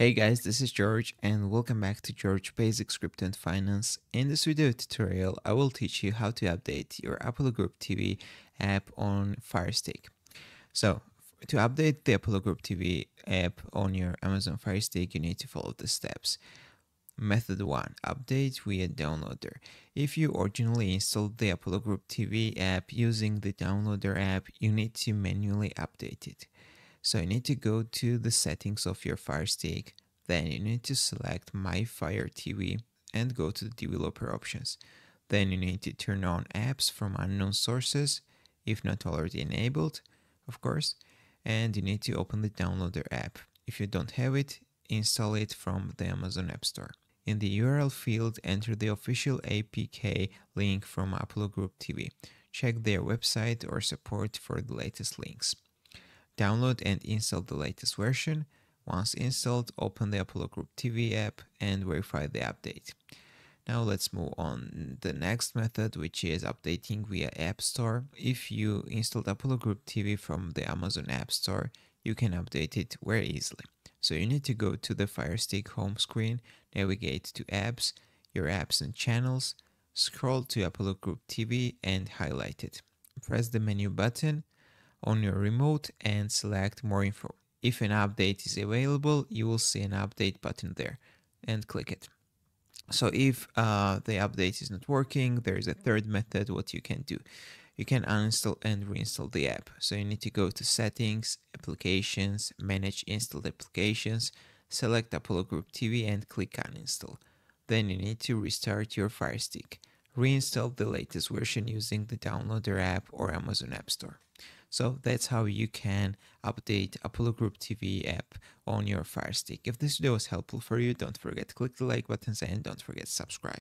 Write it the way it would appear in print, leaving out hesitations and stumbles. Hey guys, this is George and welcome back to George Basics Crypto and Finance. In this video tutorial, I will teach you how to update your Apollo Group TV app on FireStick. So to update the Apollo Group TV app on your Amazon FireStick, you need to follow the steps. Method 1. Update via Downloader. If you originally installed the Apollo Group TV app using the Downloader app, you need to manually update it. So you need to go to the settings of your FireStick, then you need to select My Fire TV and go to the developer options. Then you need to turn on apps from unknown sources, if not already enabled, of course, and you need to open the Downloader app. If you don't have it, install it from the Amazon App Store. In the URL field, enter the official APK link from Apollo Group TV. Check their website or support for the latest links. Download and install the latest version. Once installed, open the Apollo Group TV app and verify the update. Now let's move on the next method, which is updating via App Store. If you installed Apollo Group TV from the Amazon App Store, you can update it very easily. So you need to go to the FireStick home screen, navigate to apps, your apps and channels, scroll to Apollo Group TV and highlight it. Press the menu button on your remote and select more info. If an update is available, you will see an update button there and click it. So if the update is not working, there is a third method what you can do. You can uninstall and reinstall the app. So you need to go to Settings, Applications, Manage Installed Applications, select Apollo Group TV and click Uninstall. Then you need to restart your FireStick. Reinstall the latest version using the Downloader app or Amazon App Store. So that's how you can update Apollo Group TV app on your FireStick. If this video was helpful for you, don't forget to click the like buttons and don't forget to subscribe.